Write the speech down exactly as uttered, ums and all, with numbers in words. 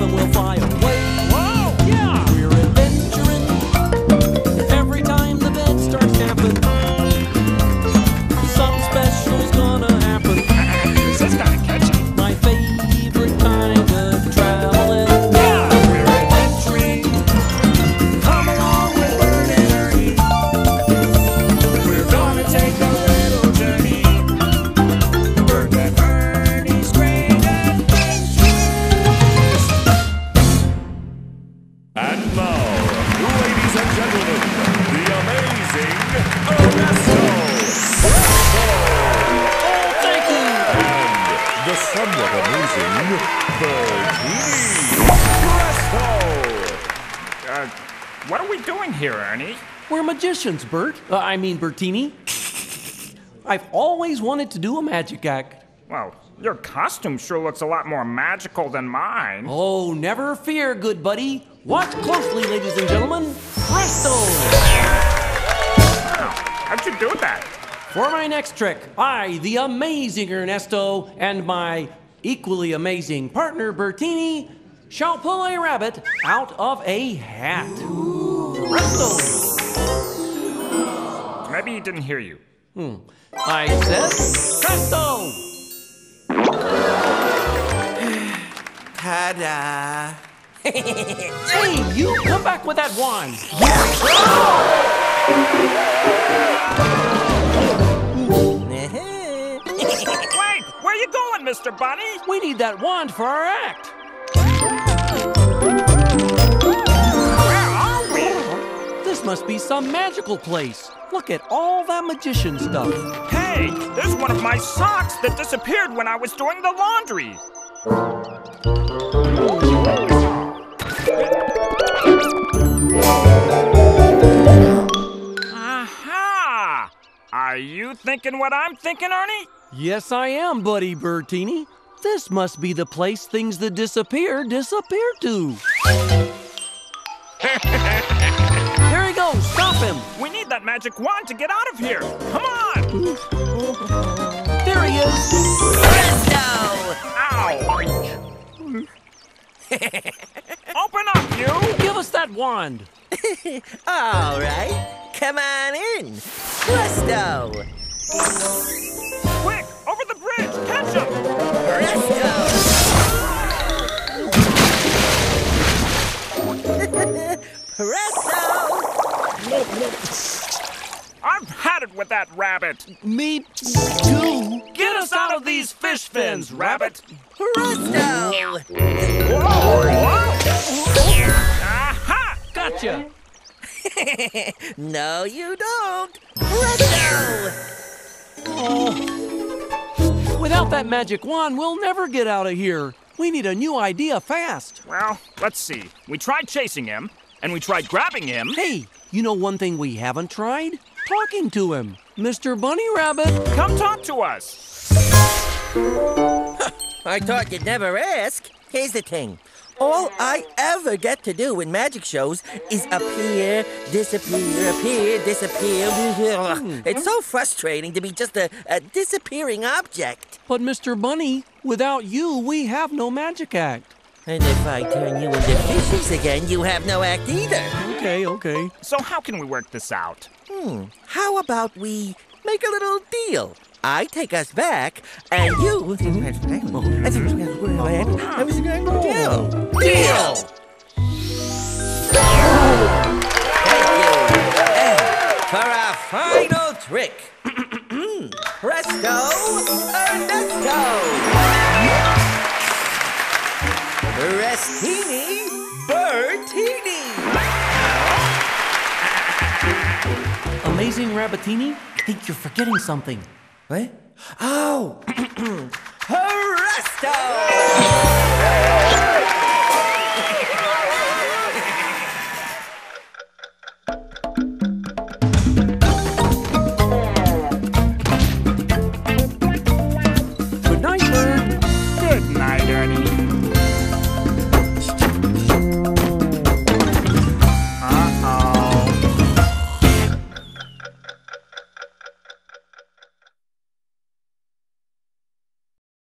love and we'll fly away. Whoa, yeah! We're adventuring every time the bed starts tapping. Something special's gonna happen. This is kinda catchy. My favorite kind of traveling. Yeah! We're adventuring. Come along with Bert and Ernie. We're gonna take a little journey. Bert and Ernie's great adventures. And now, ladies and gentlemen, the amazing Ernesto. Oh, thank you. And the somewhat amazing Bertini. Uh, what are we doing here, Ernie? We're magicians, Bert. Uh, I mean, Bertini. I've always wanted to do a magic act. Well, your costume sure looks a lot more magical than mine. Oh, never fear, good buddy. Watch closely, ladies and gentlemen. Presto! Wow, how'd you do that? For my next trick, I, the amazing Ernesto, and my equally amazing partner, Bertini, shall pull a rabbit out of a hat. Presto! Maybe he didn't hear you. Hmm. I said, presto! Ta-da! Hey, you come back with that wand! Wait, where you going, Mister Bunny? We need that wand for our act. Where are we? This must be some magical place. Look at all that magician stuff. Hey, there's one of my socks that disappeared when I was doing the laundry. Aha! Are you thinking what I'm thinking, Ernie? Yes, I am, buddy Bertini. This must be the place things that disappear disappear to. Here he goes, stop him! We need that magic wand to get out of here! Come on! There he is! Presto! Ow! Open up, you! Give us that wand! All right, come on in! Presto! Quick, over the bridge! Catch him! Presto! Presto! I've had it with that rabbit! Me too! Get, Get us out, out of these fish fins, rabbit! Presto! Whoa! Whoa! Aha! Gotcha! No, you don't! Presto! Oh. Without that magic wand, we'll never get out of here. We need a new idea fast. Well, let's see. We tried chasing him, and we tried grabbing him. Hey, you know one thing we haven't tried? Talking to him. Mister Bunny Rabbit. Come talk to us. I thought you'd never ask. Here's the thing. All I ever get to do in magic shows is appear, disappear, appear, disappear. It's so frustrating to be just a, a disappearing object. But, Mister Bunny, without you, we have no magic act. And if I turn you into fishes again, you have no act either. Okay, okay. So how can we work this out? Hmm. How about we make a little deal? I take us back, and you... Deal! Deal! For our final trick, presto, Ernesto! Restini, Bertini! Amazing Rabbitini, I think you're forgetting something. What? Oh! Presto!